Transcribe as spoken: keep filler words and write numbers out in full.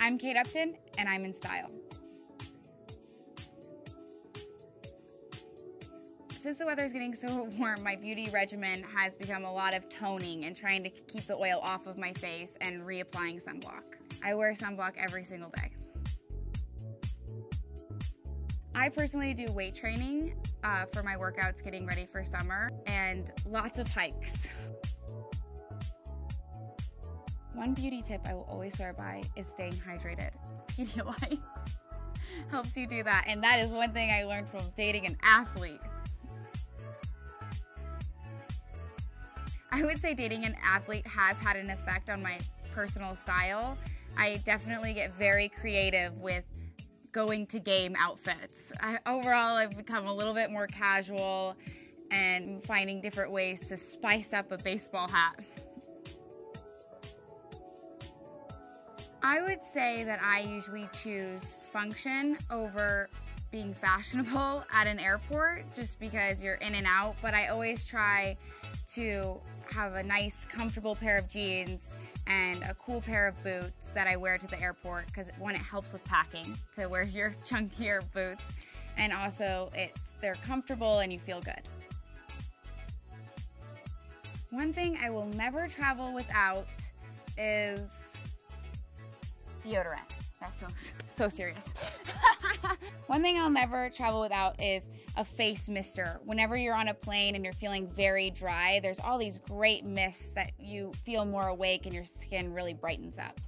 I'm Kate Upton, and I'm in style. Since the weather is getting so warm, my beauty regimen has become a lot of toning and trying to keep the oil off of my face and reapplying sunblock. I wear sunblock every single day. I personally do weight training uh, for my workouts, getting ready for summer, and lots of hikes. One beauty tip I will always swear by is staying hydrated. Pedialyte helps you do that, and that is one thing I learned from dating an athlete. I would say dating an athlete has had an effect on my personal style. I definitely get very creative with going to game outfits. I, overall, I've become a little bit more casual and finding different ways to spice up a baseball hat. I would say that I usually choose function over being fashionable at an airport, just because you're in and out, but I always try to have a nice, comfortable pair of jeans and a cool pair of boots that I wear to the airport, because one, it helps with packing to wear your chunkier boots, and also it's they're comfortable and you feel good. One thing I will never travel without is deodorant. That's so, so serious. One thing I'll never travel without is a face mister. Whenever you're on a plane and you're feeling very dry, there's all these great mists that you feel more awake and your skin really brightens up.